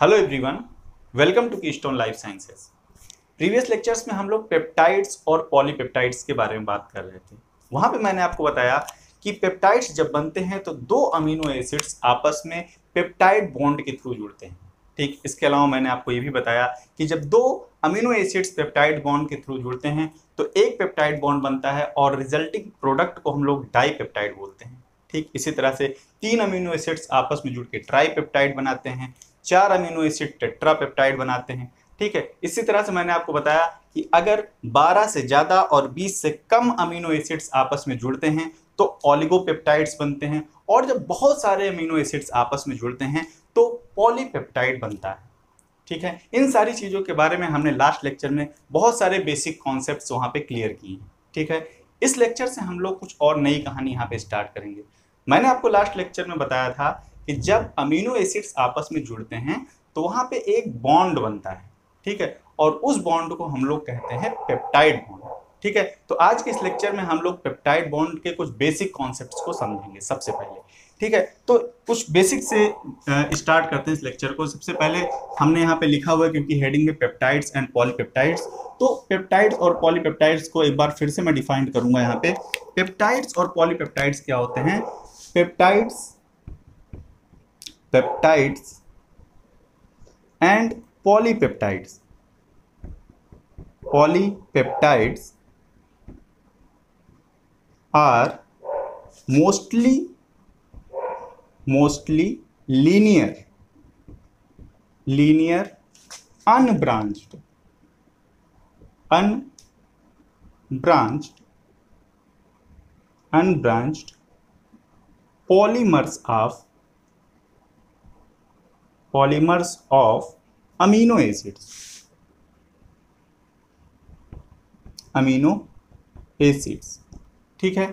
Hello everyone, welcome to keystone life sciences. Previous lectures में हम लोग पेप्टाइड्स और पॉलीपेप्टाइड्स के बारे में बात कर रहे थे। वहाँ पे मैंने आपको बताया कि पेप्टाइड्स जब बनते हैं तो दो अमीनो एसिड्स आपस में पेप्टाइड बॉन्ड के थ्रू जुड़ते हैं, ठीक। इसके अलावा मैंने आपको ये भी बताया कि जब दो अमीनो एसिड्स पेप्टाइड बॉन्ड के थ्रू जुड़ते हैं तो एक पेप्टाइड बॉन्ड बनता है और रिजल्टिंग प्रोडक्ट को हम लोग डाईपेप्टाइड बोलते हैं, ठीक। इसी तरह से तीन अमीनो एसिड्स आपस में जुड़ के ट्राईपेप्टाइड बनाते हैं, चार अमीनो एसिड टेट्रापेप्टाइड बनाते हैं, ठीक है। इसी तरह से मैंने आपको बताया कि अगर 12 से ज़्यादा और 20 से कम अमीनो एसिड्स आपस में जुड़ते हैं तो ऑलिगोपेप्टाइड्स बनते हैं, और जब बहुत सारे अमीनो एसिड्स आपस में जुड़ते हैं तो पॉलीपेप्टाइड बनता है, ठीक है। इन सारी चीज़ों के बारे में हमने लास्ट लेक्चर में बहुत सारे बेसिक कॉन्सेप्ट्स वहाँ पे क्लियर किए, ठीक है। इस लेक्चर से हम लोग कुछ और नई कहानी यहाँ पे स्टार्ट करेंगे। मैंने आपको लास्ट लेक्चर में बताया था कि जब अमीनो एसिड्स आपस में जुड़ते हैं तो वहाँ पे एक बॉन्ड बनता है, ठीक है, और उस बॉन्ड को हम लोग कहते हैं पेप्टाइड बॉन्ड, ठीक है। तो आज के इस लेक्चर में हम लोग पेप्टाइड बॉन्ड के कुछ बेसिक कॉन्सेप्ट्स को समझेंगे सबसे पहले, ठीक है। तो कुछ बेसिक से स्टार्ट करते हैं इस लेक्चर को। सबसे पहले हमने यहाँ पे लिखा हुआ है, क्योंकि हेडिंग में पेप्टाइड्स एंड पॉलीपेप्टाइड्स, तो पेप्टाइड्स और पॉलीपेप्टाइड्स को एक बार फिर से मैं डिफाइन करूँगा यहाँ पे। पेप्टाइड्स और पॉलीपेप्टाइड्स क्या होते हैं? Peptides and polypeptides. Polypeptides are mostly linear, unbranched polymers of of amino acids, ठीक है।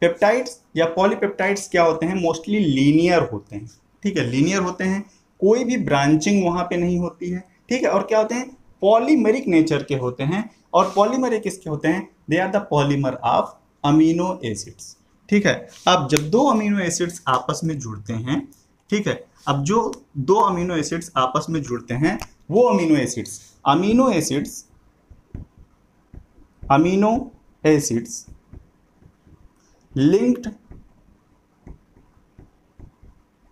पेप्टाइड्स या पॉलीपेप्टाइड्स क्या होते हैं? मोस्टली लीनियर होते हैं, ठीक है, लीनियर होते हैं, कोई भी ब्रांचिंग वहाँ पे नहीं होती है, ठीक है। और क्या होते हैं? पॉलीमेरिक नेचर के होते हैं, और पॉलीमेरिक किसके होते हैं? They are the polymer of amino acids, ठीक है। अब जब दो अमीनो एसिड्स आपस में जुड़ते हैं, ठीक है, अब जो दो अमीनो एसिड्स आपस में जुड़ते हैं वो amino acids linked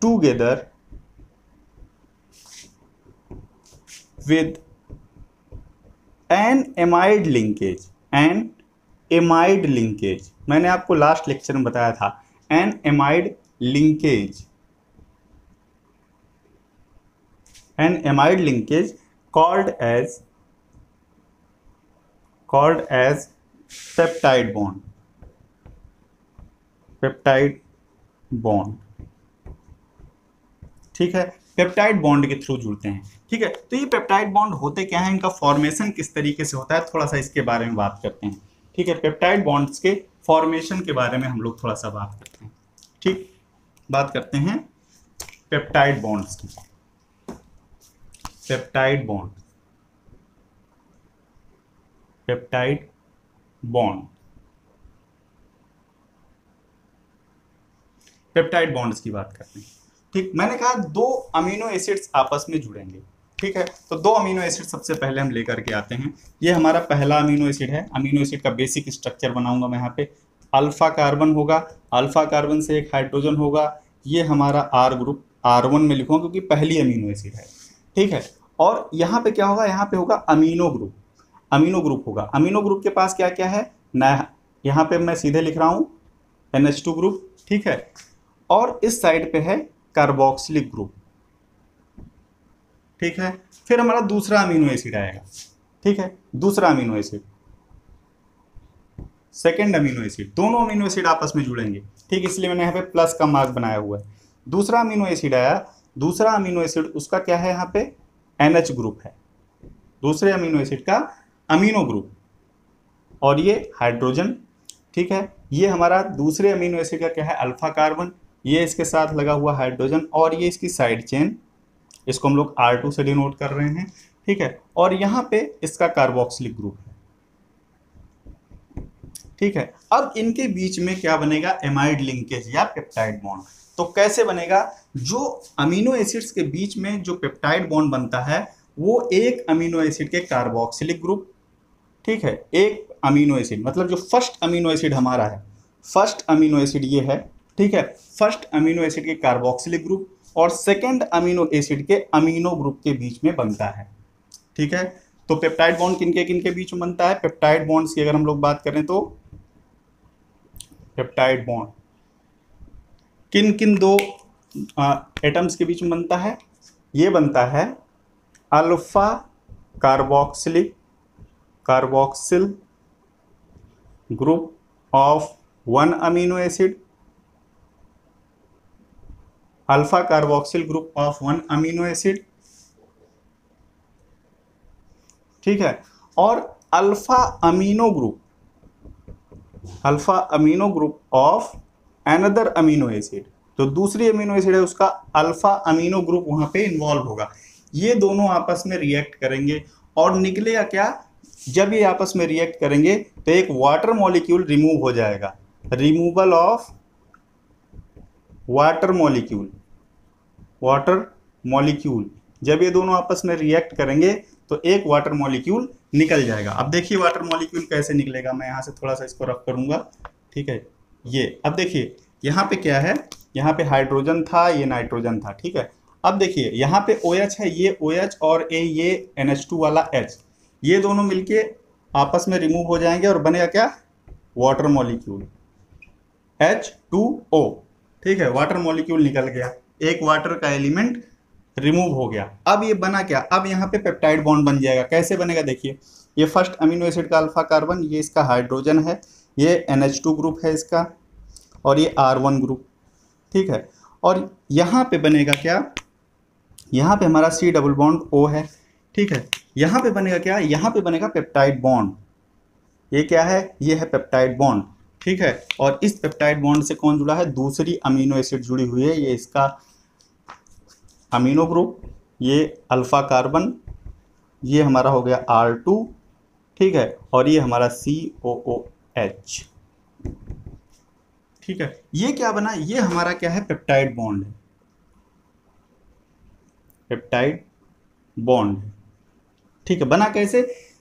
together with an amide linkage. मैंने आपको लास्ट लेक्चर में बताया था an amide linkage called as peptide bond, ठीक है। पेप्टाइड बॉन्ड के थ्रू जुड़ते हैं, ठीक है। तो ये पेप्टाइड बॉन्ड होते क्या हैं, इनका फॉर्मेशन किस तरीके से होता है, थोड़ा सा इसके बारे में बात करते हैं, ठीक है। पेप्टाइड बॉन्ड्स के फॉर्मेशन के बारे में हम लोग थोड़ा सा बात करते हैं, ठीक। बात करते हैं पेप्टाइड बॉन्ड्स की। पेप्टाइड बॉन्ड्स की बात करते हैं, ठीक। मैंने कहा दो अमीनो एसिड्स आपस में जुड़ेंगे, ठीक है। तो दो अमीनो एसिड सबसे पहले हम लेकर के आते हैं। ये हमारा पहला अमीनो एसिड है। अमीनो एसिड का बेसिक स्ट्रक्चर बनाऊंगा मैं यहाँ पे। अल्फा कार्बन होगा, अल्फा कार्बन से एक हाइड्रोजन होगा, ये हमारा आर ग्रुप R1 में लिखूँगा क्योंकि पहली अमीनो एसिड है, ठीक है। और यहाँ पे क्या होगा? यहाँ पे होगा अमीनो ग्रुप होगा। अमीनो ग्रुप के पास क्या क्या है? यहाँ पे मैं सीधे लिख रहा हूँ NH2 ग्रुप, ठीक है। और इस साइड पे है कार्बोक्सिलिक ग्रुप, ठीक है। फिर हमारा दूसरा अमीनो एसिड आएगा, ठीक है, दूसरा amino acid, second amino acid. दोनों अमीनो एसिड आपस में जुड़ेंगे, ठीक, इसलिए मैंने यहाँ पे प्लस का मार्क बनाया हुआ है। दूसरा अमीनो एसिड आया, दूसरा अमीनो एसिड उसका क्या है? यहाँ पे NH ग्रुप है, दूसरे अमीनो एसिड का अमीनो ग्रुप, और ये हाइड्रोजन, ठीक है। ये हमारा दूसरे अमीनो एसिड का क्या है? अल्फा कार्बन, ये इसके साथ लगा हुआ हाइड्रोजन, और ये इसकी साइड चेन, इसको हम लोग R2 से डिनोट कर रहे हैं, ठीक है। और यहाँ पे इसका कार्बोक्सिलिक ग्रुप है, ठीक है। अब इनके बीच में क्या बनेगा? एमाइड लिंकेज या पेप्टाइड बॉन्ड। तो कैसे बनेगा? जो अमीनो एसिड्स के बीच में जो पेप्टाइड बॉन्ड बनता है वो एक अमीनो एसिड के कार्बोक्सिलिक ग्रुप, ठीक है, एक अमीनो एसिड मतलब जो फर्स्ट अमीनो एसिड हमारा है, फर्स्ट अमीनो एसिड ये है, ठीक है, फर्स्ट अमीनो एसिड के कार्बोक्सिलिक ग्रुप और सेकेंड अमीनो एसिड के अमीनो ग्रुप के बीच में बनता है, ठीक है। तो पेप्टाइड बॉन्ड किनके बीच में बनता है? पेप्टाइड बॉन्ड्स की अगर हम लोग बात करें तो पेप्टाइड बॉन्ड किन किन दो एटम्स के बीच में बनता है? ये बनता है alpha carboxylic carboxyl group of one amino acid, alpha carboxyl group of one amino acid, ठीक है, और alpha amino group of another amino acid, जो दूसरी अमीनो एसिड है उसका अल्फा अमीनो ग्रुप वहां पे इन्वॉल्व होगा। ये दोनों आपस में रिएक्ट करेंगे और निकलेगा क्या? जब ये आपस में रिएक्ट करेंगे तो एक वाटर मॉलिक्यूल रिमूव हो जाएगा, removal of water molecule, water molecule. जब ये दोनों आपस में रिएक्ट करेंगे तो एक वाटर मॉलिक्यूल निकल जाएगा। अब देखिए वाटर मॉलिक्यूल कैसे निकलेगा, मैं यहाँ से थोड़ा सा इसको रफ करूँगा, ठीक है। ये अब देखिए यहाँ पे क्या है, यहाँ पे हाइड्रोजन था, ये नाइट्रोजन था, ठीक है। अब देखिए यहाँ पे OH है, ये OH और ये NH2 वाला H, ये दोनों मिलके आपस में रिमूव हो जाएंगे और बनेगा क्या? वाटर मॉलिक्यूल H2O, ठीक है, वाटर मॉलिक्यूल निकल गया, एक वाटर का एलिमेंट रिमूव हो गया। अब ये बना क्या? अब यहाँ पे पेप्टाइड बॉन्ड बन जाएगा। कैसे बनेगा देखिए, ये फर्स्ट अमीनो एसिड का अल्फा कार्बन, ये इसका हाइड्रोजन है, ये NH2 ग्रुप है इसका और ये R1 ग्रुप, ठीक है। और यहाँ पे बनेगा क्या? यहाँ पे हमारा C डबल बॉन्ड O है, ठीक है। यहाँ पे बनेगा क्या? यहाँ पे बनेगा पेप्टाइड बॉन्ड। ये क्या है? ये है पेप्टाइड बॉन्ड, ठीक है। और इस पेप्टाइड बॉन्ड से कौन जुड़ा है? दूसरी अमीनो एसिड जुड़ी हुई है, ये इसका अमीनो ग्रुप, ये अल्फा कार्बन, ये हमारा हो गया R2, ठीक है, और ये हमारा COOH, ठीक है। ये क्या बना? ये हमारा क्या है? पेप्टाइड बॉन्ड है, पेप्टाइड बॉन्ड, ठीक है। बना कैसे?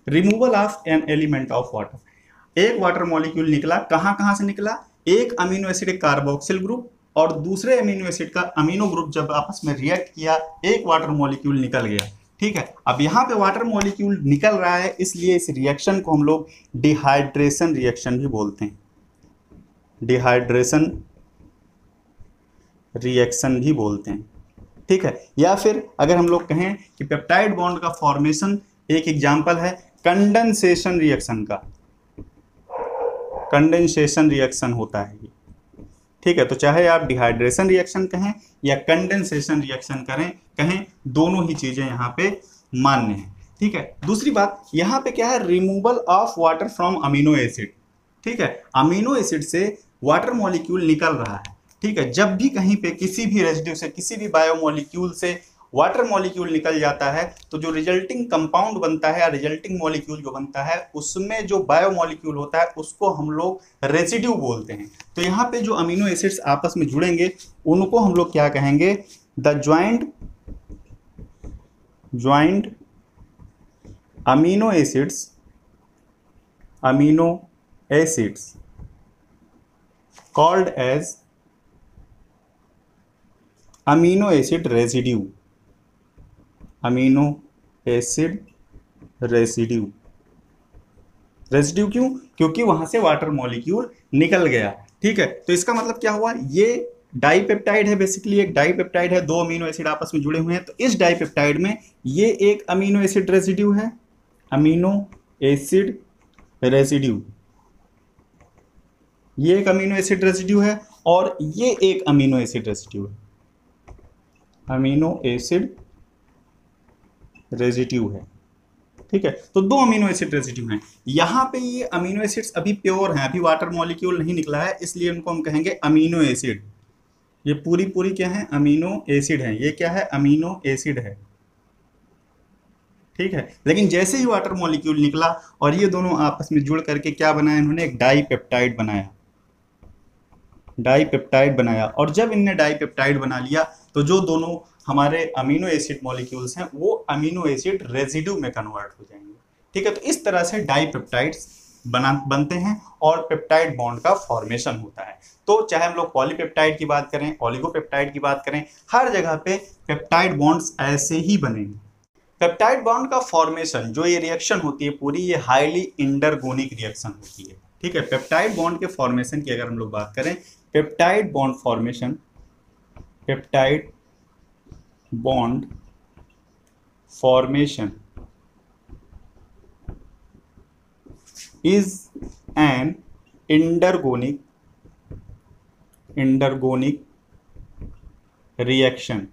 Removal of an element of water. एक वाटर मॉलिक्यूल निकला, कहाँ से निकला? एक अमीनो एसिड कार्बोक्सिल ग्रुप और दूसरे अमीनो एसिड का अमीनो ग्रुप जब आपस में रिएक्ट किया, एक वाटर मॉलिक्यूल निकल गया, ठीक है। अब यहाँ पे वाटर मॉलिक्यूल निकल रहा है, इसलिए इस रिएक्शन को हम लोग डिहाइड्रेशन रिएक्शन भी बोलते हैं, डिहाइड्रेशन रिएक्शन भी बोलते हैं, ठीक है। या फिर अगर हम लोग कहें कि पेप्टाइड बॉन्ड का फॉर्मेशन एक एग्जाम्पल है कंडेंसेशन रिएक्शन का, कंडेंसेशन रिएक्शन होता है ये, ठीक है। तो चाहे आप डिहाइड्रेशन रिएक्शन कहें या कंडेंसेशन रिएक्शन कहें, दोनों ही चीज़ें यहाँ पे मान्य हैं, ठीक है। दूसरी बात यहाँ पे क्या है? Removal of water from amino acid, ठीक है। अमीनो एसिड से वाटर मॉलिक्यूल निकल रहा है, ठीक है। जब भी कहीं पे किसी भी रेजिड्यू से, किसी भी बायोमोलिक्यूल से वाटर मॉलिक्यूल निकल जाता है तो जो रिजल्टिंग कंपाउंड बनता है या रिजल्टिंग मॉलिक्यूल जो बनता है उसमें जो बायोमोलिक्यूल होता है उसको हम लोग रेजिड्यू बोलते हैं। तो यहाँ पे जो अमीनो एसिड्स आपस में जुड़ेंगे उनको हम लोग क्या कहेंगे? The joint amino acids called as amino acid residue, amino acid residue. Residue क्यों? क्योंकि वहां से वाटर मॉलिक्यूल निकल गया, ठीक है। तो इसका मतलब क्या हुआ? ये डाइपेप्टाइड है, बेसिकली एक डाइपेप्टाइड है, दो अमीनो एसिड आपस में जुड़े हुए हैं। तो इस डाइपेप्टाइड में ये एक अमीनो एसिड रेसिड्यू है, अमीनो एसिड रेसिड्यू, ये एक अमीनो एसिड रेसिड्यू है और ये एक अमीनो एसिड रेसिड्यू है, अमीनो एसिड रेजिड्यू है, ठीक है। तो दो अमीनो एसिड रेजिड्यू हैं। यहाँ पे ये अमीनो एसिड्स अभी प्योर हैं, अभी वाटर मॉलिक्यूल नहीं निकला है, इसलिए उनको हम कहेंगे अमीनो एसिड। ये पूरी क्या है? अमीनो एसिड है। ये क्या है? अमीनो एसिड है, ठीक है। लेकिन जैसे ही वाटर मॉलिक्यूल निकला और ये दोनों आपस में जुड़ करके क्या बनाया इन्होंने? एक डाईपेप्टाइड बनाया, डाईपेप्टाइड बनाया। और जब इनने डाईपेप्टाइड बना लिया तो जो दोनों हमारे अमीनो एसिड मॉलिक्यूल्स हैं वो अमीनो एसिड रेजिड्यू में कन्वर्ट हो जाएंगे। ठीक है, तो इस तरह से डाईपेप्टाइड्स बनते हैं और पेप्टाइड बॉन्ड का फॉर्मेशन होता है। तो चाहे हम लोग पॉलीपेप्टाइड की बात करें, ऑलिगोपेप्टाइड की बात करें, हर जगह पे पेप्टाइड बॉन्ड्स ऐसे ही बनेंगे। पेप्टाइड बॉन्ड का फॉर्मेशन, जो ये रिएक्शन होती है पूरी, ये हाईली इंटरगोनिक रिएक्शन होती है। ठीक है, पेप्टाइड बॉन्ड के फॉर्मेशन की अगर हम लोग बात करें, peptide bond formation, peptide bond formation is an endergonic reaction.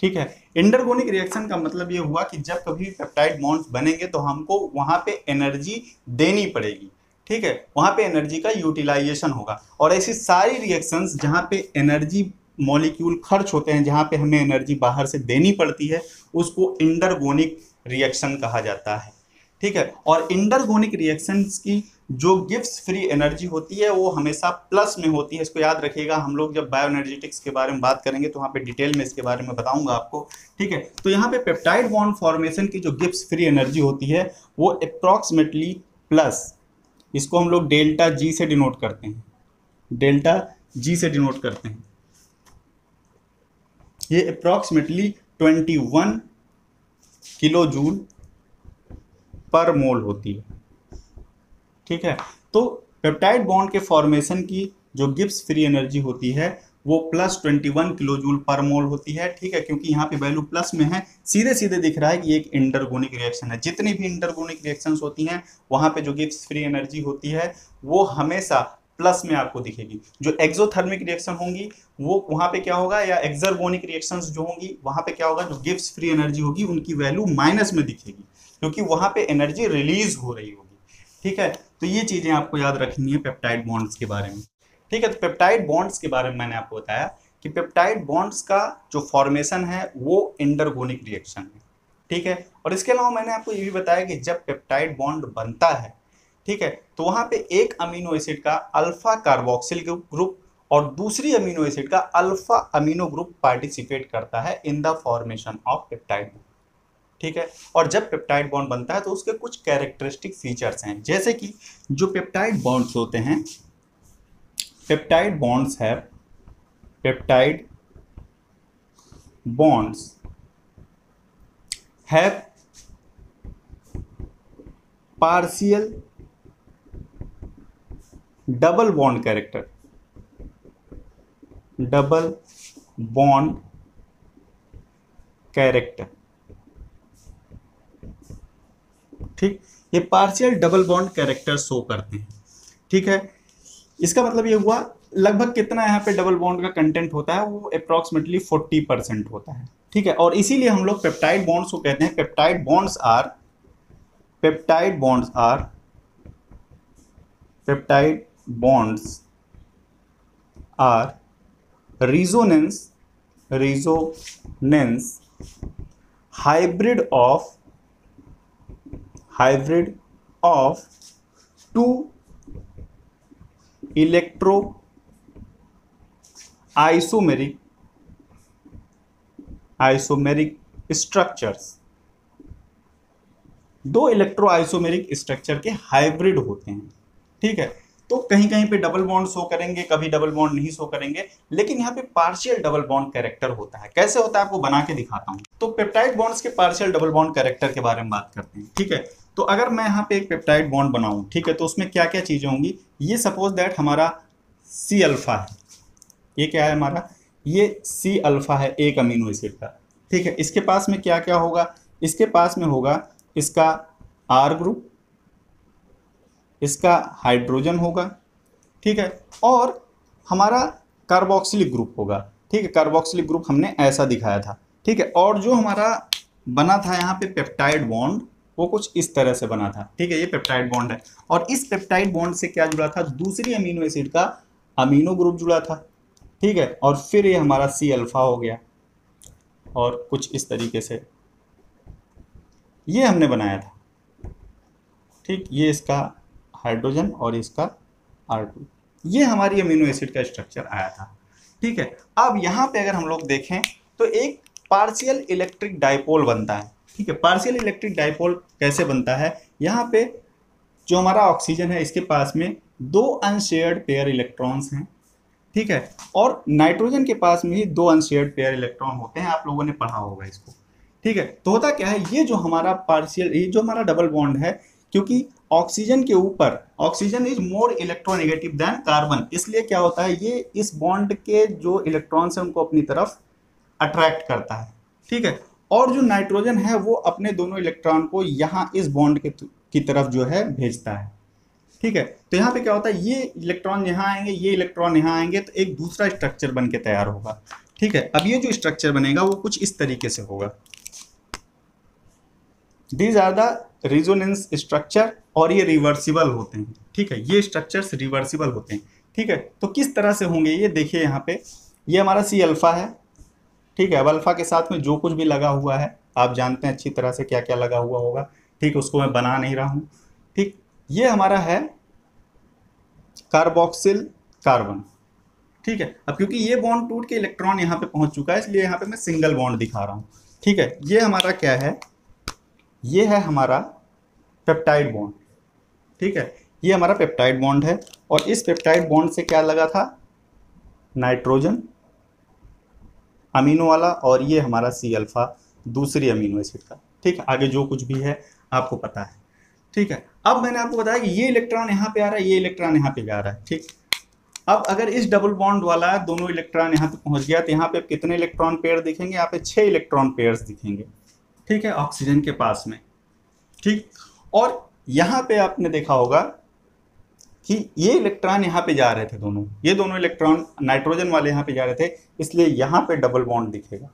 ठीक है, इंटरगोनिक रिएक्शन का मतलब ये हुआ कि जब कभी पेप्टाइड बॉन्ड्स बनेंगे तो हमको वहाँ पे एनर्जी देनी पड़ेगी। ठीक है, वहाँ पे एनर्जी का यूटिलाइजेशन होगा। और ऐसी सारी रिएक्शंस जहाँ पे एनर्जी मॉलिक्यूल खर्च होते हैं, जहाँ पे हमें एनर्जी बाहर से देनी पड़ती है, उसको इंटरगोनिक रिएक्शन कहा जाता है। ठीक है, और इंटरगोनिक रिएक्शंस की जो गिब्स फ्री एनर्जी होती है वो हमेशा प्लस में होती है। इसको याद रखिएगा, हम लोग जब बायोएनर्जेटिक्स के बारे में बात करेंगे तो वहाँ पे डिटेल में इसके बारे में बताऊंगा आपको। ठीक है, तो यहाँ पे पेप्टाइड बॉन्ड फॉर्मेशन की जो गिब्स फ्री एनर्जी होती है वो अप्रॉक्सीमेटली प्लस, इसको हम लोग डेल्टा जी से डिनोट करते हैं, ये approximately 21 kilo joule per mole होती है। ठीक है, तो पेप्टाइड बॉन्ड के फॉर्मेशन की जो गिब्स फ्री एनर्जी होती है वो plus 21 kilo joule per mole होती है। ठीक है, क्योंकि यहाँ पे वैल्यू प्लस में है, सीधे सीधे दिख रहा है कि एक इंटरगोनिक रिएक्शन है। जितनी भी इंटरगोनिक रिएक्शंस होती हैं वहाँ पे जो गिब्स फ्री एनर्जी होती है वो हमेशा प्लस में आपको दिखेगी। जो एक्सोथर्मिक रिएक्शन होंगी वो वहाँ पे क्या होगा, या एक्सर्गोनिक रिएक्शंस जो होंगी वहाँ पे क्या होगा, जो गिब्स फ्री एनर्जी होगी उनकी वैल्यू माइनस में दिखेगी, क्योंकि वहाँ पे एनर्जी रिलीज हो रही होगी। ठीक है, तो ये चीज़ें आपको याद रखनी है पेप्टाइड बॉन्ड्स के बारे में। ठीक है, तो पेप्टाइड बॉन्ड्स के बारे में मैंने आपको बताया कि पेप्टाइड बॉन्ड्स का जो फॉर्मेशन है वो इंटरगोनिक रिएक्शन है। ठीक है, और इसके अलावा मैंने आपको ये भी बताया कि जब पेप्टाइड बॉन्ड बनता है, ठीक है, तो वहाँ पे एक अमीनो एसिड का अल्फा कार्बोक्सिल ग्रुप और दूसरी अमीनो एसिड का अल्फा अमीनो ग्रुप पार्टिसिपेट करता है in the formation of peptide bond. ठीक है, और जब पेप्टाइड बॉन्ड बनता है तो उसके कुछ कैरेक्टरिस्टिक फीचर्स हैं, जैसे कि जो पेप्टाइड बॉन्ड्स होते हैं, peptide bonds have partial double bond character. ठीक, ये partial double bond character show करते हैं। ठीक है, इसका मतलब ये हुआ लगभग कितना यहाँ पे डबल बॉन्ड का कंटेंट होता है, वो अप्रॉक्सीमेटली 40% होता है। ठीक है, और इसीलिए हम लोग पेप्टाइड बॉन्ड्स को कहते हैं peptide bonds are resonance hybrid of two electro isomeric structures. दो इलेक्ट्रो आइसोमेरिक स्ट्रक्चर के हाइब्रिड होते हैं। ठीक है, तो कहीं कहीं पे डबल बॉन्ड शो करेंगे, कभी डबल बॉन्ड नहीं शो करेंगे, लेकिन यहाँ पे पार्शियल डबल बॉन्ड कैरेक्टर होता है। कैसे होता है आपको बना के दिखाता हूँ। तो पेप्टाइड बॉन्ड्स के पार्शियल डबल बॉन्ड कैरेक्टर के बारे में बात करते हैं। ठीक है, तो अगर मैं यहाँ पे एक पेप्टाइड बॉन्ड बनाऊँ, ठीक है, तो उसमें क्या क्या चीजें होंगी, ये सपोज दैट हमारा सी अल्फा है, ये क्या है हमारा, ये सी अल्फा है एक अमीनो एसिड का। ठीक है, इसके पास में क्या क्या होगा, इसके पास में होगा इसका आर ग्रुप, इसका हाइड्रोजन होगा। ठीक है, और हमारा कार्बोक्सिलिक ग्रुप होगा। ठीक है, कार्बोक्सिलिक ग्रुप हमने ऐसा दिखाया था। ठीक है, और जो हमारा बना था यहाँ पे पेप्टाइड बॉन्ड वो कुछ इस तरह से बना था। ठीक है, ये पेप्टाइड बॉन्ड है, और इस पेप्टाइड बॉन्ड से क्या जुड़ा था, दूसरी अमीनो एसिड का अमीनो ग्रुप जुड़ा था। ठीक है, और फिर ये हमारा सी अल्फा हो गया, और कुछ इस तरीके से ये हमने बनाया था। ठीक, ये इसका हाइड्रोजन और इसका R2। ये हमारी अमीनो एसिड का स्ट्रक्चर आया था। ठीक है, अब यहाँ पे अगर हम लोग देखें तो एक पार्शियल इलेक्ट्रिक डाइपोल बनता है। ठीक है, पार्शियल इलेक्ट्रिक डाइपोल कैसे बनता है, यहाँ पे जो हमारा ऑक्सीजन है इसके पास में दो अनशेयर्ड पेयर इलेक्ट्रॉन्स हैं। ठीक है, और नाइट्रोजन के पास में ही दो अनशेयर्ड पेयर इलेक्ट्रॉन होते हैं, आप लोगों ने पढ़ा होगा इसको। ठीक है, तो होता क्या है, ये जो हमारा पार्शियल, ये जो हमारा डबल बॉन्ड है, क्योंकि ऑक्सीजन के ऊपर, oxygen is more electronegative than carbon, इसलिए क्या होता है ये इस बॉन्ड के जो इलेक्ट्रॉन्स हैं उनको अपनी तरफ अट्रैक्ट करता है। ठीक है, और जो नाइट्रोजन है वो अपने दोनों इलेक्ट्रॉन को यहाँ इस बॉन्ड की तरफ जो है भेजता है। ठीक है, तो यहाँ पे क्या होता है, ये इलेक्ट्रॉन यहाँ आएंगे, ये इलेक्ट्रॉन यहाँ आएंगे, तो एक दूसरा स्ट्रक्चर बन के तैयार होगा। ठीक है, अब ये जो स्ट्रक्चर बनेगा वो कुछ इस तरीके से होगा। These are the resonance structure, और ये रिवर्सिबल होते हैं। ठीक है, ये स्ट्रक्चर्स रिवर्सिबल होते हैं। ठीक है, तो किस तरह से होंगे ये देखिए, यहाँ पे ये हमारा सी अल्फ़ा है। ठीक है, अब अल्फ़ा के साथ में जो कुछ भी लगा हुआ है आप जानते हैं अच्छी तरह से क्या क्या लगा हुआ होगा। ठीक है, उसको मैं बना नहीं रहा हूँ। ठीक, ये हमारा है कार्बोक्सिल कार्बन। ठीक है, अब क्योंकि ये बॉन्ड टूट के इलेक्ट्रॉन यहाँ पे पहुँच चुका है इसलिए यहाँ पे मैं सिंगल बॉन्ड दिखा रहा हूँ। ठीक है, ये हमारा क्या है, ये है हमारा पेप्टाइड बॉन्ड। ठीक है, ये हमारा पेप्टाइड बॉन्ड है, और इस पेप्टाइड बॉन्ड से क्या लगा था, नाइट्रोजन अमीनो वाला, और ये हमारा सी अल्फ़ा दूसरी अमीनो एसिड का। ठीक है, आगे जो कुछ भी है आपको पता है। ठीक है, अब मैंने आपको बताया कि ये इलेक्ट्रॉन यहाँ पे आ रहा है, ये इलेक्ट्रॉन यहाँ पे भी आ रहा है। ठीक, अब अगर इस डबल बॉन्ड वाला दोनों इलेक्ट्रॉन यहाँ पे पहुँच गया तो यहाँ पे कितने इलेक्ट्रॉन पेयर दिखेंगे, यहाँ पे 6 इलेक्ट्रॉन पेयर्स दिखेंगे। ठीक है, ऑक्सीजन के पास में। ठीक, और यहाँ पे आपने देखा होगा कि ये इलेक्ट्रॉन यहाँ पे जा रहे थे दोनों, ये दोनों इलेक्ट्रॉन नाइट्रोजन वाले यहाँ पे जा रहे थे, इसलिए यहाँ पे डबल बॉन्ड दिखेगा।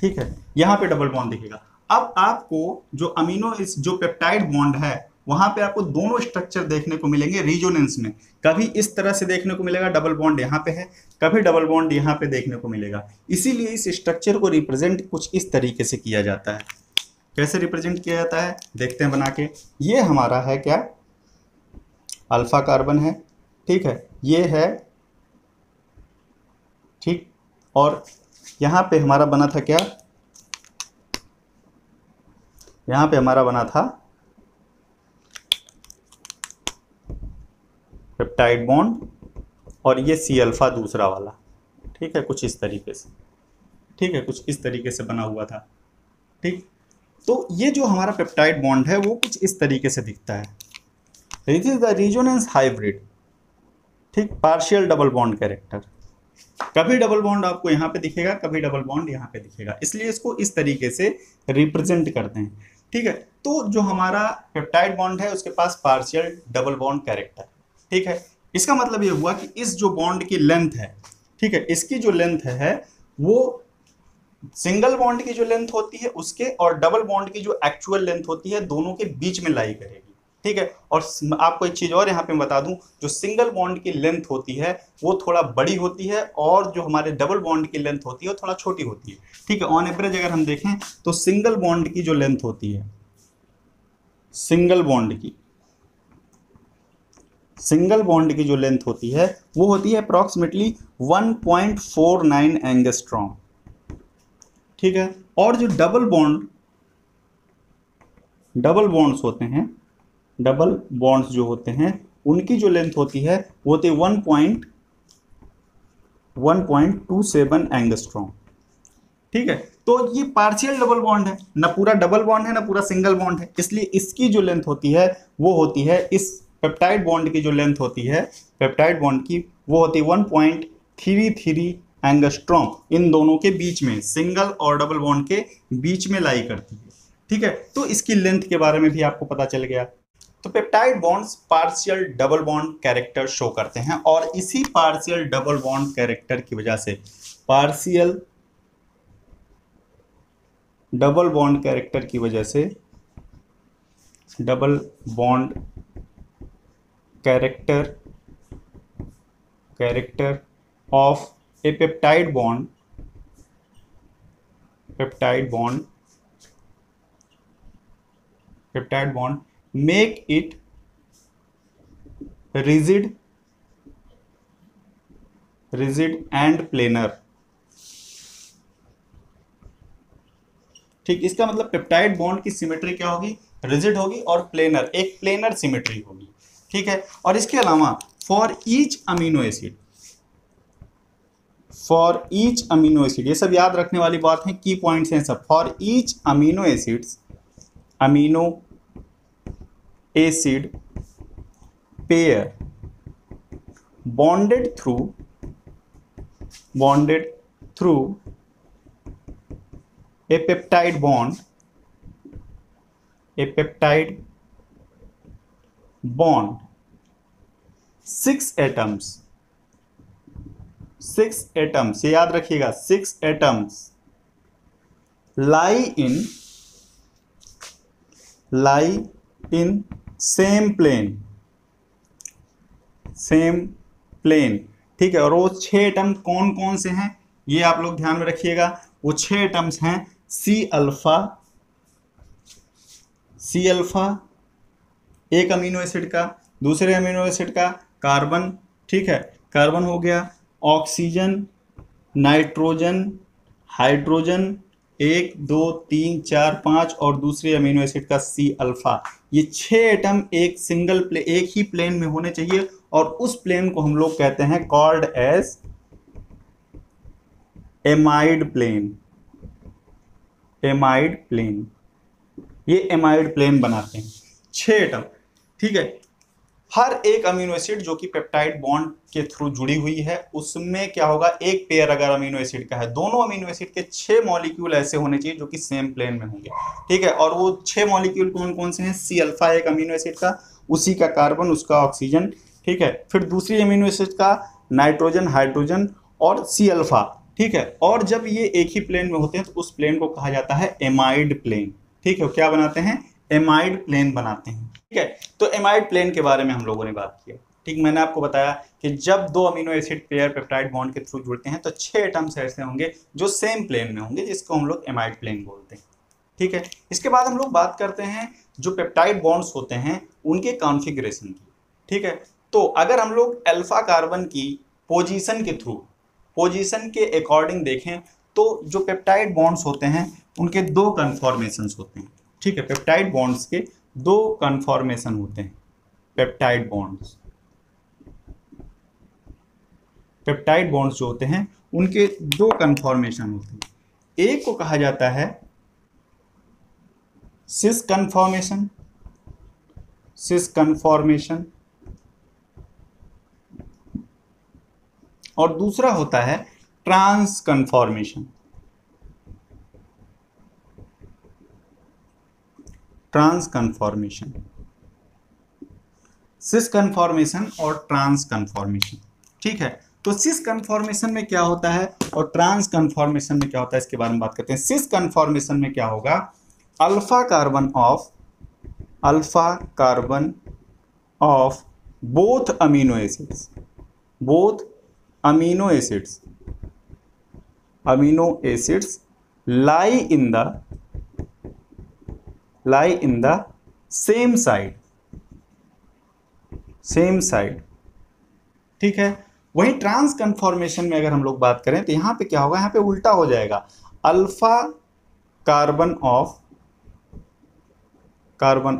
ठीक है, यहाँ पे डबल बॉन्ड दिखेगा। अब आपको जो अमीनो इस जो पेप्टाइड बॉन्ड है वहाँ पे आपको दोनों स्ट्रक्चर देखने को मिलेंगे रिजोनेंस में। कभी इस तरह से देखने को मिलेगा, डबल बॉन्ड यहाँ पे है, कभी डबल बॉन्ड यहाँ पे देखने को मिलेगा। इसीलिए इस स्ट्रक्चर को रिप्रेजेंट कुछ इस तरीके से किया जाता है। कैसे रिप्रेजेंट किया जाता है देखते हैं बना के। ये हमारा है क्या, अल्फा कार्बन है। ठीक है, ये है। ठीक, और यहाँ पे हमारा बना था क्या, यहाँ पे हमारा बना था पेप्टाइड बॉन्ड, और ये सी अल्फ़ा दूसरा वाला। ठीक है, कुछ इस तरीके से। ठीक है, कुछ इस तरीके से बना हुआ था। ठीक, तो ये जो हमारा पेप्टाइड बॉन्ड है वो कुछ इस तरीके से दिखता है। This is the resonance hybrid. ठीक, पार्शियल डबल बॉन्ड कैरेक्टर, कभी डबल बॉन्ड आपको यहाँ पे दिखेगा, कभी डबल बॉन्ड यहाँ पे दिखेगा, इसलिए इसको इस तरीके से रिप्रेजेंट करते हैं। ठीक है, तो जो हमारा पेप्टाइड बॉन्ड है उसके पास पार्शियल डबल बॉन्ड कैरेक्टर। ठीक है, इसका मतलब ये हुआ कि इस जो बॉन्ड की लेंथ है, ठीक है, इसकी जो लेंथ है वो सिंगल बॉन्ड की जो लेंथ होती है उसके और डबल बॉन्ड की जो एक्चुअल लेंथ होती है दोनों के बीच में लाई करेगी। ठीक है, और आपको एक चीज़ और यहाँ पे बता दूं, जो सिंगल बॉन्ड की लेंथ होती है वो थोड़ा बड़ी होती है और जो हमारे डबल बॉन्ड की लेंथ होती है वो थोड़ा छोटी होती है। ठीक है, ऑन एवरेज अगर हम देखें तो सिंगल बॉन्ड की जो लेंथ होती है, सिंगल बॉन्ड की जो लेंथ होती है वो होती है अप्रॉक्सीमेटली 1.49 एंगस्ट्रॉम। ठीक है, और जो डबल बॉन्ड्स होते हैं, डबल बॉन्ड्स जो होते हैं उनकी जो लेंथ होती है वो होती है 1.27 एंगस्ट्रॉम। ठीक है, तो ये पार्शियल डबल बॉन्ड है, ना पूरा डबल बॉन्ड है ना पूरा सिंगल बॉन्ड है, इसलिए इसकी जो लेंथ होती है वो होती है, इस पेप्टाइड बॉन्ड की जो लेंथ होती है पेप्टाइड बॉन्ड की वो होती है 1.33 एंगस्ट्रॉम। इन दोनों के बीच में, सिंगल और डबल बॉन्ड के बीच में लाई करती है। ठीक है, तो इसकी लेंथ के बारे में भी आपको पता चल गया। तो peptide bonds partial double bond character show करते हैं, और इसी पार्शियल डबल बॉन्ड कैरेक्टर की वजह से, पार्शियल डबल बॉन्ड कैरेक्टर की वजह से double bond character of a peptide bond make it rigid rigid and planar. ठीक, इसका मतलब पेप्टाइड बॉन्ड की सिमेट्री क्या होगी, रिजिड होगी और प्लेनर, एक प्लेनर सिमेट्री होगी। ठीक है, और इसके अलावा फॉर ईच अमीनो एसिड, ये सब याद रखने वाली बात है, की पॉइंट्स हैं सब। For each amino acid pair bonded through a peptide bond 6 atoms, ये याद रखिएगा, 6 atoms lie in same plane. ठीक है, और वो 6 एटम कौन कौन से हैं ये आप लोग ध्यान में रखिएगा। वो 6 एटम्स हैं सी अल्फा एक अमीनो एसिड का, दूसरे अमीनो एसिड का कार्बन, ठीक है कार्बन हो गया, ऑक्सीजन, नाइट्रोजन, हाइड्रोजन 1 2 3 4 5 और दूसरे अमीनो एसिड का सी अल्फा। ये 6 एटम एक सिंगल प्लेन, एक ही प्लेन में होने चाहिए और उस प्लेन को हम लोग कहते हैं कॉल्ड एज एमाइड प्लेन। ये एमाइड प्लेन बनाते हैं 6 एटम। ठीक है, हर एक अमीनो एसिड जो कि पेप्टाइड बॉन्ड के थ्रू जुड़ी हुई है उसमें क्या होगा, एक पेयर अगर अमीनो एसिड का है, दोनों अमीनो एसिड के 6 मॉलिक्यूल ऐसे होने चाहिए जो कि सेम प्लेन में होंगे। ठीक है, और वो 6 मॉलिक्यूल कौन कौन से हैं, सी अल्फा एक अमीनो एसिड का, उसी का कार्बन, उसका ऑक्सीजन, ठीक है फिर दूसरी अमीनो एसिड का नाइट्रोजन, हाइड्रोजन और सी अल्फा। ठीक है, और जब ये एक ही प्लेन में होते हैं तो उस प्लेन को कहा जाता है एमाइड प्लेन। ठीक है, क्या बनाते हैं, एमाइड प्लेन बनाते हैं। ठीक है, तो एमाइड प्लेन के बारे में हम लोगों ने बात किया। ठीक, मैंने आपको बताया कि जब दो amino acid pair peptide bond के थ्रू जुड़ते हैं तो 6 एटम्स ऐसे होंगे जो सेम प्लेन में होंगे, जिसको हम लोग एमाइड प्लेन बोलते हैं। ठीक है, इसके बाद हम लोग बात करते हैं जो पेप्टाइड बॉन्ड्स होते हैं उनके कॉन्फिगरेशन की। ठीक है, तो अगर हम लोग अल्फा कार्बन की पोजीशन के थ्रू, पोजीशन के अकॉर्डिंग देखें तो जो पेप्टाइड बॉन्ड्स होते हैं उनके 2 कन्फॉर्मेशंस होते हैं। ठीक है, पेप्टाइड बॉन्ड्स के 2 कन्फॉर्मेशन होते हैं। पेप्टाइड बॉन्ड्स जो होते हैं उनके 2 कन्फॉर्मेशन होते हैं। एक को कहा जाता है सिस कन्फॉर्मेशन और दूसरा होता है ट्रांस कन्फॉर्मेशन। सिस कन्फॉर्मेशन और ट्रांस कन्फॉर्मेशन। ठीक है, तो सिस कन्फॉर्मेशन में क्या होता है और ट्रांस कन्फॉर्मेशन में क्या होता है, इसके बारे में बात करते हैं। सिस कन्फॉर्मेशन में क्या होगा, alpha carbon of both amino acids lie in the same side. ठीक है, वहीं ट्रांस कन्फॉर्मेशन में अगर हम लोग बात करें तो यहाँ पे क्या होगा, यहाँ पे उल्टा हो जाएगा, alpha carbon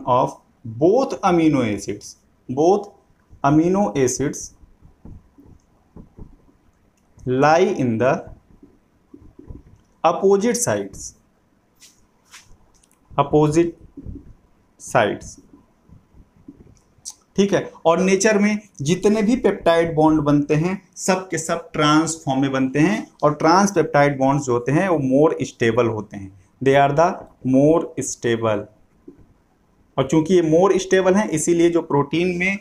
of both amino acids lie in the opposite sides। ठीक है, और नेचर में जितने भी पेप्टाइड बॉन्ड बनते हैं सब के सब ट्रांस फॉर्म में बनते हैं, और ट्रांस पेप्टाइड बॉन्ड्स जो होते हैं वो मोर स्टेबल होते हैं, they are the more stable. और चूंकि ये मोर स्टेबल हैं इसीलिए जो प्रोटीन में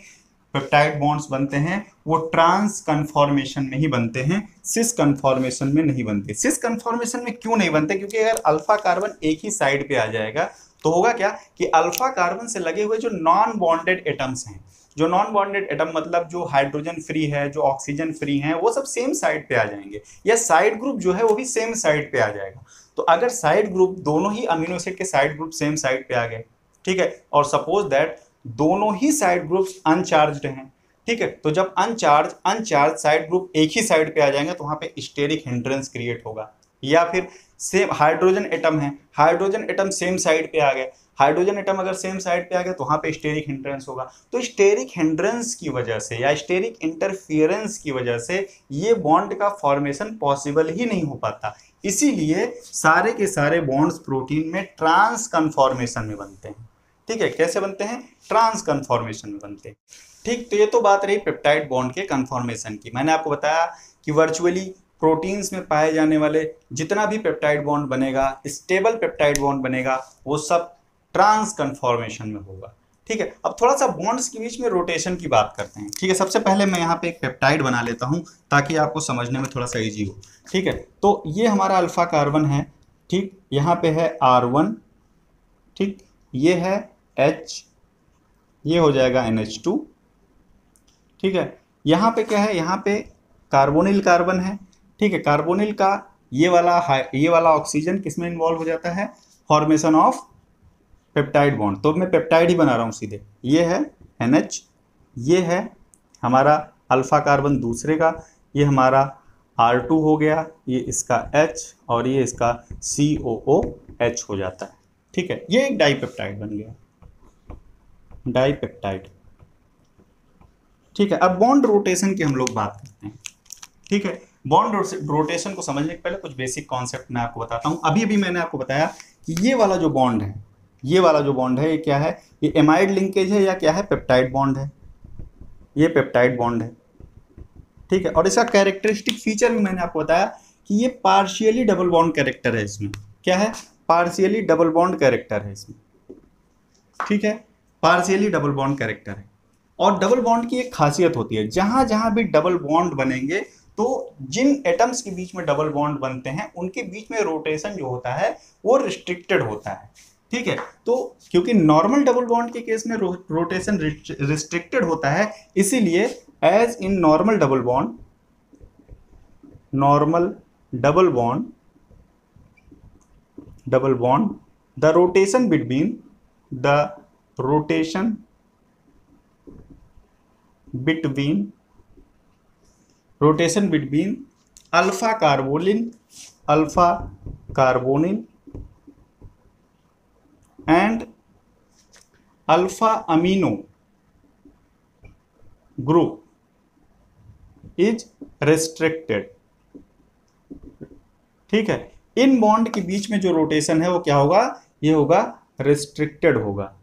पेप्टाइड बॉन्ड्स बनते हैं वो ट्रांस कन्फॉर्मेशन में ही बनते हैं, सिस कन्फॉर्मेशन में नहीं बनते। सिस कन्फॉर्मेशन में क्यों नहीं बनते, क्योंकि अगर अल्फा कार्बन एक ही साइड पे आ जाएगा तो होगा क्या कि अल्फा कार्बन से लगे हुए जो नॉन बॉन्डेड एटम्स हैं, जो नॉन बॉन्डेड एटम मतलब जो हाइड्रोजन फ्री है, जो ऑक्सीजन फ्री है, वो सब सेम साइड पे आ जाएंगे, या साइड ग्रुप जो है वो भी सेम साइड पे आ जाएगा। तो अगर साइड ग्रुप, दोनों ही अमीनो एसिड के साइड ग्रुप सेम साइड पे आ गए, ठीक है, और सपोज दैट दोनों ही साइड ग्रुप्स अनचार्ज्ड हैं, ठीक है। तो जब अनचार्ज साइड ग्रुप एक ही साइड पे आ जाएंगे तो वहाँ पे स्टेरिक हिंड्रेंस क्रिएट होगा। या फिर सेम हाइड्रोजन एटम है, हाइड्रोजन एटम सेम साइड पे आ गए, हाइड्रोजन एटम अगर सेम साइड पे आ गए तो वहाँ पे स्टेरिक हिंड्रेंस होगा। तो स्टेरिक हिंड्रेंस की वजह से या स्टेरिक इंटरफियरेंस की वजह से ये बॉन्ड का फॉर्मेशन पॉसिबल ही नहीं हो पाता। इसीलिए सारे के सारे बॉन्ड्स प्रोटीन में ट्रांस कन्फॉर्मेशन में बनते हैं। ठीक है, कैसे बनते हैं? ट्रांस कन्फॉर्मेशन में बनते हैं। ठीक, तो ये तो बात रही पेप्टाइड बॉन्ड के कन्फॉर्मेशन की। मैंने आपको बताया कि वर्चुअली प्रोटीन्स में पाए जाने वाले जितना भी पेप्टाइड बॉन्ड बनेगा, स्टेबल पेप्टाइड बॉन्ड बनेगा, वो सब ट्रांस कन्फॉर्मेशन में होगा। ठीक है, अब थोड़ा सा बॉन्ड्स के बीच में रोटेशन की बात करते हैं। ठीक है, सबसे पहले मैं यहाँ पे एक पेप्टाइड बना लेता हूँ ताकि आपको समझने में थोड़ा सा ईजी हो। ठीक है, तो ये हमारा अल्फा कार्बन है, ठीक, यहाँ पे है R1, ठीक, ये है H, ये हो जाएगा NH2। ठीक है, यहाँ पे क्या है, यहाँ पे कार्बोनिल कार्बन है। ठीक है, कार्बोनिल का ये वाला ऑक्सीजन किसमें इन्वॉल्व हो जाता है? Formation of peptide bond. तो मैं पेप्टाइड ही बना रहा हूँ सीधे। ये है NH, ये है हमारा अल्फा कार्बन दूसरे का, ये हमारा R2 हो गया, ये इसका H और ये इसका COOH हो जाता है। ठीक है, ये एक डाईपेप्टाइड बन गया, डाईपेप्टाइड। ठीक है, अब बॉन्ड रोटेशन की हम लोग बात करते हैं। ठीक है, बॉन्ड रोटेशन को समझने के पहले कुछ बेसिक कॉन्सेप्ट मैं आपको बताता हूँ। अभी मैंने आपको बताया कि ये वाला जो बॉन्ड है ये क्या है? ये एमाइड लिंकेज है या क्या है? पेप्टाइड बॉन्ड है, ये पेप्टाइड बॉन्ड है। ठीक है, और इसका कैरेक्टरिस्टिक फीचर भी मैंने आपको बताया कि ये पार्शियली डबल बॉन्ड कैरेक्टर है। इसमें क्या है? पार्शियली डबल बॉन्ड कैरेक्टर है इसमें। ठीक है, पार्शियली डबल बॉन्ड कैरेक्टर है। और डबल बॉन्ड की एक खासियत होती है, जहाँ जहाँ भी डबल बॉन्ड बनेंगे तो जिन एटम्स के बीच में डबल बॉन्ड बनते हैं उनके बीच में रोटेशन जो होता है वो रिस्ट्रिक्टेड होता है। ठीक है, तो क्योंकि नॉर्मल डबल बॉन्ड के केस में रोटेशन रिस्ट्रिक्टेड होता है, इसीलिए as in normal double bond the rotation between alpha carbonyl and alpha amino group is restricted. ठीक है, इन बॉन्ड के बीच में जो रोटेशन है वो क्या होगा? ये होगा, रेस्ट्रिक्टेड होगा।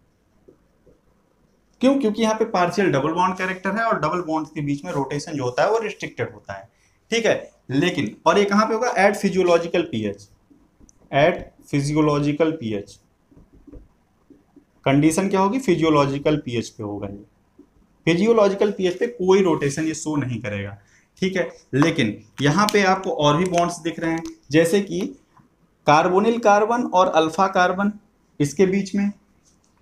क्यों? क्योंकि यहाँ पे पार्शियल डबल बॉन्ड कैरेक्टर है और डबल बॉन्ड के बीच में रोटेशन जो होता है वो रिस्ट्रिक्टेड होता है। ठीक है, लेकिन और ये कहाँ पे होगा? At physiological pH. कंडीशन क्या होगी? फिजियोलॉजिकल पीएच पे होगा ये। फिजियोलॉजिकल पीएच पे कोई रोटेशन ये शो नहीं करेगा। ठीक है, लेकिन यहाँ पे आपको और भी बॉन्ड्स दिख रहे हैं, जैसे कि कार्बोनिल कार्बन और अल्फा कार्बन, इसके बीच में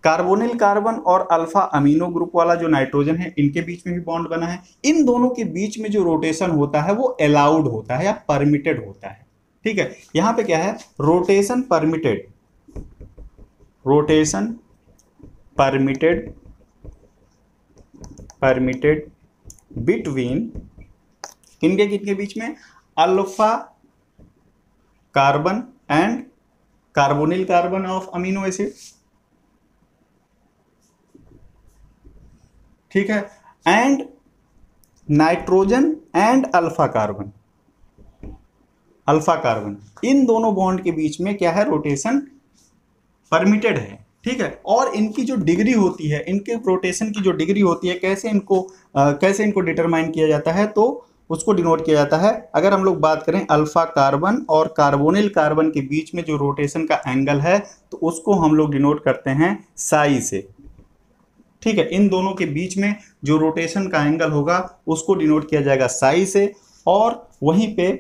कार्बोनिल कार्बन और अल्फा अमीनो ग्रुप वाला जो नाइट्रोजन है, इनके बीच में भी बॉन्ड बना है। इन दोनों के बीच में जो रोटेशन होता है वो अलाउड होता है या परमिटेड होता है। ठीक है, यहाँ पे क्या है? रोटेशन परमिटेड बिटवीन किनके बीच में? Alpha carbon and carbonyl carbon of amino acid. ठीक है, and nitrogen and alpha carbon, इन दोनों बॉन्ड के बीच में क्या है? रोटेशन परमिटेड है। ठीक है, और इनकी जो डिग्री होती है, इनके रोटेशन की जो डिग्री होती है, कैसे इनको डिटरमाइन किया जाता है? तो उसको डिनोट किया जाता है, अगर हम लोग बात करें अल्फा कार्बन और कार्बोनिल कार्बन के बीच में जो रोटेशन का एंगल है तो उसको हम लोग डिनोट करते हैं साई से। ठीक है, इन दोनों के बीच में जो रोटेशन का एंगल होगा उसको डिनोट किया जाएगा साई से। और वहीं पे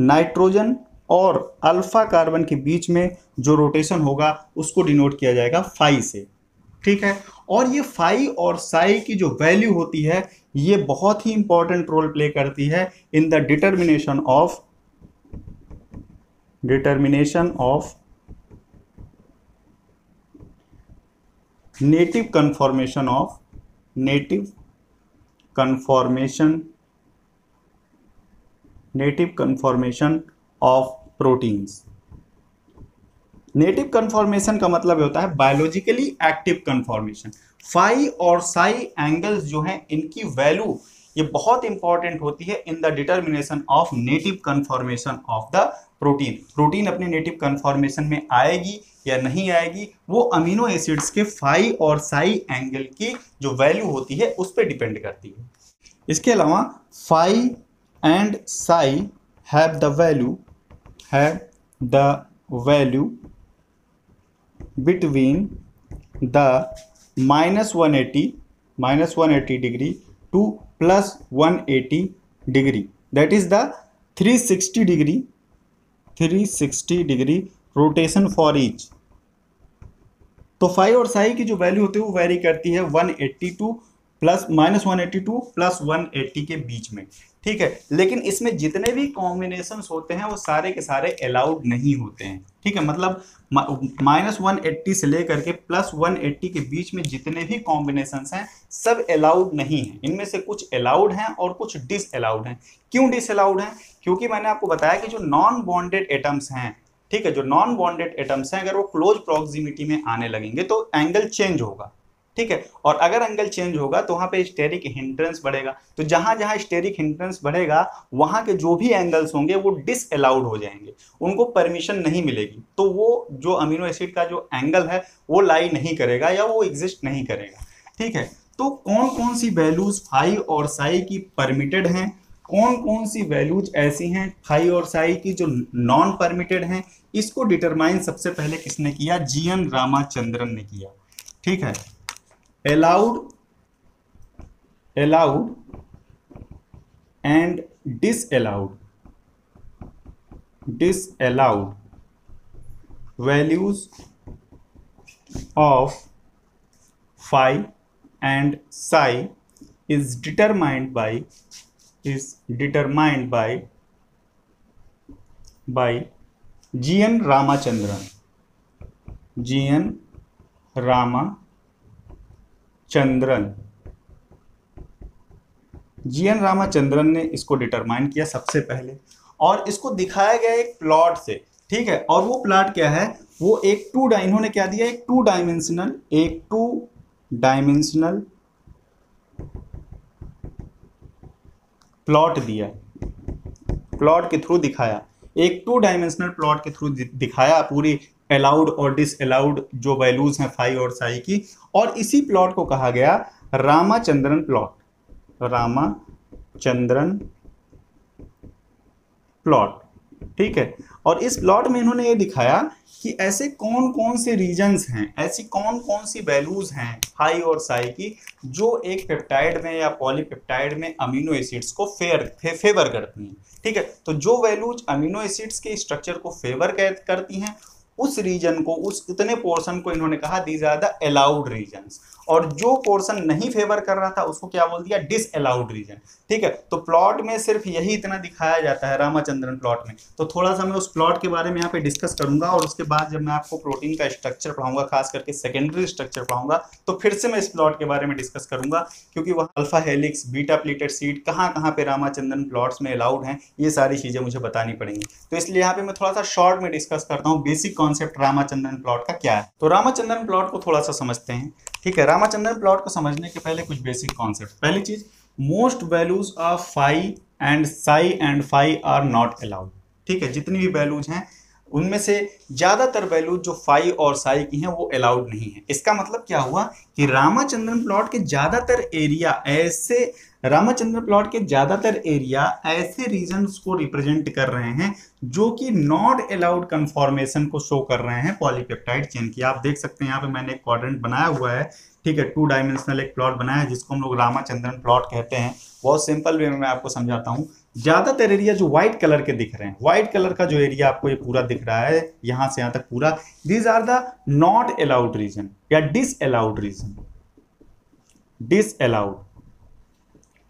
नाइट्रोजन और अल्फा कार्बन के बीच में जो रोटेशन होगा उसको डिनोट किया जाएगा फाई से। ठीक है, और ये फाई और साई की जो वैल्यू होती है ये बहुत ही इंपॉर्टेंट रोल प्ले करती है in the determination of native conformation of native conformation, native conformation of proteins। Native conformation का मतलब होता है बायोलॉजिकली एक्टिव कन्फॉर्मेशन। फाई और साई एंगल्स जो हैं इनकी वैल्यू ये बहुत इंपॉर्टेंट होती है in the determination of native conformation of the protein. Protein अपने नेटिव कन्फॉर्मेशन में आएगी या नहीं आएगी वो अमीनो एसिड्स के फाई और साई एंगल की जो वैल्यू होती है उस पर डिपेंड करती है। इसके अलावा phi and psi have the value between the minus 180 degree to plus 180 degree, that is the 360 degree rotation for each। तो फाई और साई की जो वैल्यू होती है वो वैरी करती है 180 to माइनस 180 के बीच में, ठीक है। लेकिन इसमें जितने भी कॉम्बिनेशंस होते हैं वो सारे के सारे अलाउड नहीं होते हैं, ठीक है। मतलब माइनस 180 से लेकर के प्लस 180 के बीच में जितने भी कॉम्बिनेशंस हैं सब अलाउड नहीं हैं। इनमें से कुछ अलाउड हैं और कुछ डिसअलाउड हैं। क्यों डिसअलाउड हैं? क्योंकि मैंने आपको बताया कि जो नॉन बॉन्डेड एटम्स हैं, ठीक है, जो नॉन बॉन्डेड एटम्स हैं अगर वो क्लोज प्रॉक्सिमिटी में आने लगेंगे तो एंगल चेंज होगा, ठीक है। और अगर एंगल चेंज होगा तो वहाँ पे स्टेरिक हिंड्रेंस बढ़ेगा। तो जहाँ जहाँ स्टेरिक हिंड्रेंस बढ़ेगा वहाँ के जो भी एंगल्स होंगे वो डिसअलाउड हो जाएंगे, उनको परमिशन नहीं मिलेगी। तो वो जो अमीनो एसिड का जो एंगल है वो लाई नहीं करेगा या वो एग्जिस्ट नहीं करेगा, ठीक है। तो कौन कौन सी वैल्यूज़ फाई और साई की परमिटेड हैं, कौन कौन सी वैल्यूज ऐसी हैं फाई और साई की जो नॉन परमिटेड हैं, इसको डिटरमाइन सबसे पहले किसने किया? जीएन रामाचंद्रन ने किया, ठीक है। allowed and disallowed values of phi and psi is determined by G N Ramachandran ने इसको डिटरमाइन किया सबसे पहले और इसको दिखाया गया एक प्लॉट से, ठीक है। और वो प्लॉट क्या है? वो एक इन्होंने क्या दिया? एक टू डायमेंशनल प्लॉट दिया, प्लॉट के थ्रू दिखाया, एक टू डायमेंशनल प्लॉट के थ्रू दिखाया पूरी अलाउड और डिसअलाउड जो वैल्यूज हैं फाई और साई की। और इसी प्लॉट को कहा गया रामाचंद्रन प्लॉट, ठीक है। और इस प्लॉट में इन्होंने ये दिखाया कि ऐसे कौन कौन से रीजन्स हैं, ऐसी कौन कौन सी वैल्यूज़ हैं फाई और साई की जो एक पेप्टाइड में या पॉलीपेप्टाइड में अमीनो एसिड्स को फेवर करती हैं, ठीक है। तो जो वैल्यूज अमीनो एसिड्स के स्ट्रक्चर को फेवर करती हैं उस रीजन को, उस इतने पोर्शन को इन्होंने कहा these are the allowed regions. और जो पोर्शन नहीं फेवर कर रहा था उसको क्या बोल दिया? डिसअलाउड रीजन, ठीक है। तो प्लॉट में सिर्फ यही इतना दिखाया जाता है रामाचंद्रन प्लॉट में। तो थोड़ा सा मैं उस प्लॉट के बारे में यहाँ पे डिस्कस करूंगा और उसके बाद जब मैं आपको प्रोटीन का स्ट्रक्चर पढ़ाऊंगा, खास करके सेकेंडरी स्ट्रक्चर पढ़ाऊंगा, तो फिर से मैं इस प्लॉट के बारे में डिस्कस करूंगा क्योंकि वह alpha helix, beta pleated sheet कहाँ पे रामाचंद्रन प्लॉट्स में अलाउड हैं ये सारी चीज़ें मुझे बतानी पड़ेंगी। तो इसलिए यहाँ पे मैं थोड़ा सा शॉर्ट में डिस्कस करता हूँ बेसिक कॉन्सेप्ट रामाचंद्रन प्लॉट का क्या है। तो रामाचंद्रन प्लॉट को थोड़ा सा समझते हैं, ठीक है। रामाचंद्रन प्लॉट को समझने के पहले कुछ बेसिक कॉन्सेप्ट। पहली चीज, most values of phi and psi and phi are not allowed, ठीक है। जितनी भी वैल्यूज हैं उनमें से ज़्यादातर वैल्यूज जो फाई और साई की हैं वो अलाउड नहीं है। इसका मतलब क्या हुआ कि रामाचंद्रन प्लॉट के ज़्यादातर एरिया ऐसे रीजन्स को रिप्रेजेंट कर रहे हैं जो कि नॉट अलाउड कन्फॉर्मेशन को शो कर रहे हैं पॉलीपेप्टाइड चेन की। आप देख सकते हैं यहाँ पे मैंने एक क्वाड्रेंट बनाया हुआ है, ठीक है, 2 डायमेंशनल एक प्लॉट बनाया है जिसको हम लोग रामाचंद्रन प्लॉट कहते हैं। बहुत सिंपल वे में मैं आपको समझाता हूँ। ज़्यादातर एरिया जो व्हाइट कलर के दिख रहे हैं, व्हाइट कलर का जो एरिया आपको ये पूरा दिख रहा है यहाँ से यहाँ तक पूरा, these are the not allowed region या डिसअलाउड रीजन, डिसअलाउड,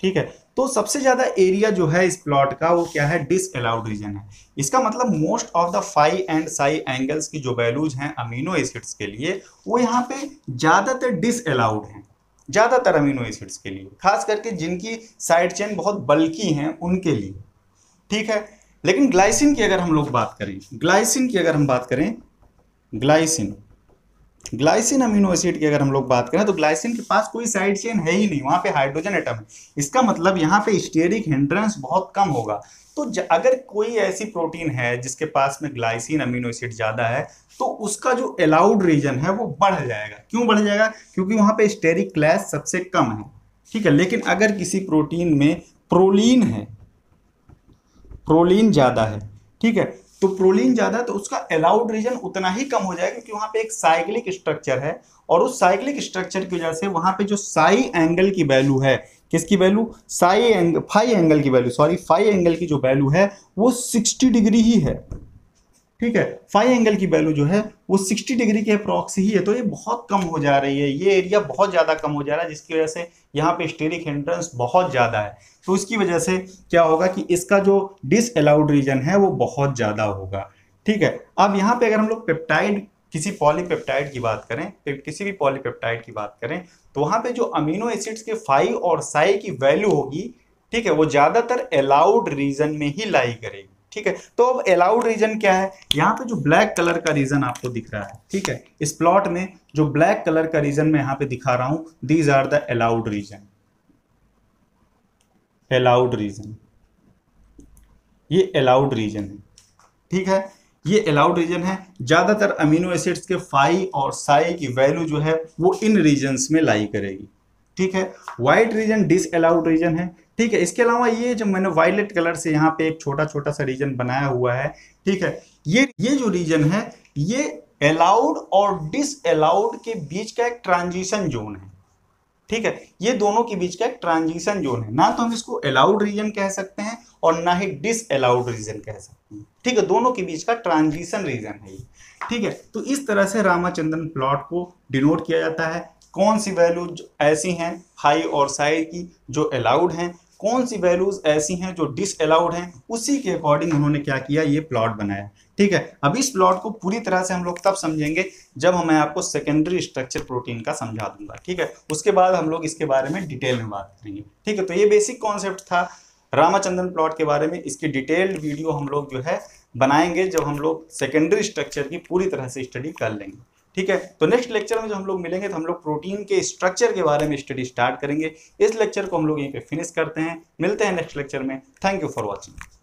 ठीक है। तो सबसे ज़्यादा एरिया जो है इस प्लॉट का वो क्या है? डिसअलाउड रीजन है। इसका मतलब most of the phi and psi angles की जो वैल्यूज हैं अमीनो एसिड्स के लिए वो यहाँ पे ज़्यादातर डिसअलाउड हैं, ज़्यादातर अमीनो एसिड्स के लिए, खास करके जिनकी साइड चेन बहुत बल्की हैं उनके लिए, ठीक है। लेकिन ग्लाइसिन की अगर हम लोग बात करें, ग्लाइसिन की अगर हम बात करें, ग्लाइसिन अमीनो एसिड की अगर हम लोग बात करें तो ग्लाइसिन के पास कोई साइड चेन है ही नहीं, वहाँ पे हाइड्रोजन एटम है। इसका मतलब यहाँ पे स्टेरिक हिंड्रेंस बहुत कम होगा। तो अगर कोई ऐसी प्रोटीन है जिसके पास में ग्लाइसिन अमीनो एसिड ज़्यादा है तो उसका जो अलाउड रीजन है वो बढ़ जाएगा। क्यों बढ़ जाएगा? क्योंकि वहाँ पे स्टेरिक क्लास सबसे कम है, ठीक है। लेकिन अगर किसी प्रोटीन में प्रोलीन है, प्रोलीन ज़्यादा है, ठीक है, तो प्रोलीन ज़्यादा है तो उसका अलाउड रीजन उतना ही कम हो जाएगा क्योंकि वहाँ पे एक साइक्लिक स्ट्रक्चर है और उस साइक्लिक स्ट्रक्चर की वजह से वहाँ पे जो साई एंगल की वैल्यू है, किसकी वैल्यू, फाई एंगल की जो वैल्यू है वो 60 डिग्री ही है, ठीक है। फाई एंगल की वैल्यू जो है वो 60 डिग्री के अप्रॉक्स ही है। तो ये बहुत कम हो जा रही है, ये एरिया बहुत ज़्यादा कम हो जा रहा है, जिसकी वजह से यहाँ पे स्टेरिक हिंड्रेंस बहुत ज़्यादा है। तो उसकी वजह से क्या होगा कि इसका जो डिसअलाउड रीजन है वो बहुत ज़्यादा होगा, ठीक है। अब यहाँ पे अगर हम लोग पेप्टाइड, किसी पॉलीपेप्टाइड की बात करें, किसी भी पॉलीपेप्टाइड की बात करें तो वहाँ पर जो अमीनो एसिड्स के फाई और साई की वैल्यू होगी, ठीक है, वो ज़्यादातर अलाउड रीजन में ही लाई करेगी, ठीक है। तो अब अलाउड रीजन क्या है, यहाँ पे जो ब्लैक कलर का रीजन आपको दिख रहा है, ठीक है, इस प्लॉट में जो ब्लैक कलर का रीजन मैं यहाँ पे दिखा रहा हूँ, these are the allowed region, ये अलाउड रीजन है, ठीक है, ये अलाउड रीजन है। ज्यादातर अमीनो एसिड्स के फाई और साई की वैल्यू जो है वो इन रीजन्स में लाई करेगी, ठीक है। व्हाइट रीजन डिसअलाउड रीजन है, ठीक है। इसके अलावा ये जो मैंने वायलेट कलर से यहाँ पे एक छोटा छोटा सा रीजन बनाया हुआ है, ठीक है, ये जो रीजन है ये अलाउड और डिसअलाउड के बीच का एक ट्रांजिशन जोन है, ठीक है। ये दोनों के बीच का एक ट्रांजिशन जोन है, ना तो हम इसको अलाउड रीजन कह सकते हैं और ना ही डिसअलाउड रीजन कह सकते हैं, ठीक है, दोनों के बीच का ट्रांजिशन रीजन है ये, ठीक है। तो इस तरह से रामाचंद्रन प्लॉट को डिनोट किया जाता है। कौन सी वैल्यूज ऐसी हैं हाई और साई की जो अलाउड हैं, कौन सी वैल्यूज ऐसी हैं जो डिसअलाउड हैं, उसी के अकॉर्डिंग उन्होंने क्या किया, ये प्लॉट बनाया, ठीक है। अब इस प्लॉट को पूरी तरह से हम लोग तब समझेंगे जब मैं आपको सेकेंडरी स्ट्रक्चर प्रोटीन का समझा दूंगा, ठीक है, उसके बाद हम लोग इसके बारे में डिटेल में बात करेंगे, ठीक है। तो ये बेसिक कॉन्सेप्ट था रामाचंद्रन प्लॉट के बारे में। इसकी डिटेल्ड वीडियो हम लोग जो है बनाएंगे जब हम लोग सेकेंडरी स्ट्रक्चर की पूरी तरह से स्टडी कर लेंगे, ठीक है। तो नेक्स्ट लेक्चर में जब हम लोग मिलेंगे तो हम लोग प्रोटीन के स्ट्रक्चर के बारे में स्टडी स्टार्ट करेंगे। इस लेक्चर को हम लोग यहीं पे फिनिश करते हैं, मिलते हैं नेक्स्ट लेक्चर में। Thank you for watching.